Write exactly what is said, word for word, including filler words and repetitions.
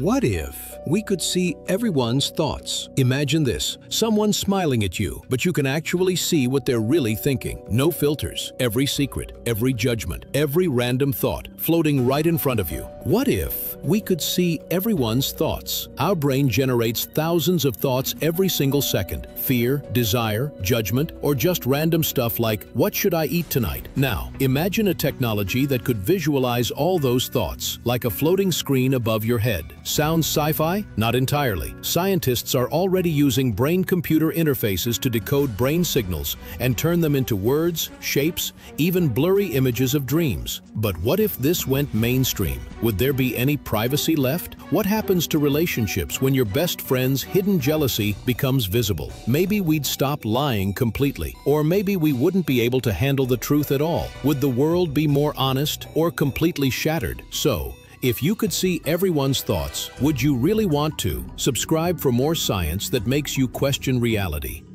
What if we could see everyone's thoughts? Imagine this, someone smiling at you, but you can actually see what they're really thinking. No filters, every secret, every judgment, every random thought floating right in front of you. What if we could see everyone's thoughts? Our brain generates thousands of thoughts every single second. Fear, desire, judgment, or just random stuff like, what should I eat tonight? Now, imagine a technology that could visualize all those thoughts, like a floating screen above your head. Sounds sci-fi? Not entirely. Scientists are already using brain-computer interfaces to decode brain signals and turn them into words, shapes, even blurry images of dreams. But what if this went mainstream? Would there be any privacy left? What happens to relationships when your best friend's hidden jealousy becomes visible? Maybe we'd stop lying completely, or maybe we wouldn't be able to handle the truth at all. Would the world be more honest or completely shattered? So, if you could see everyone's thoughts, would you really want to? Subscribe for more science that makes you question reality.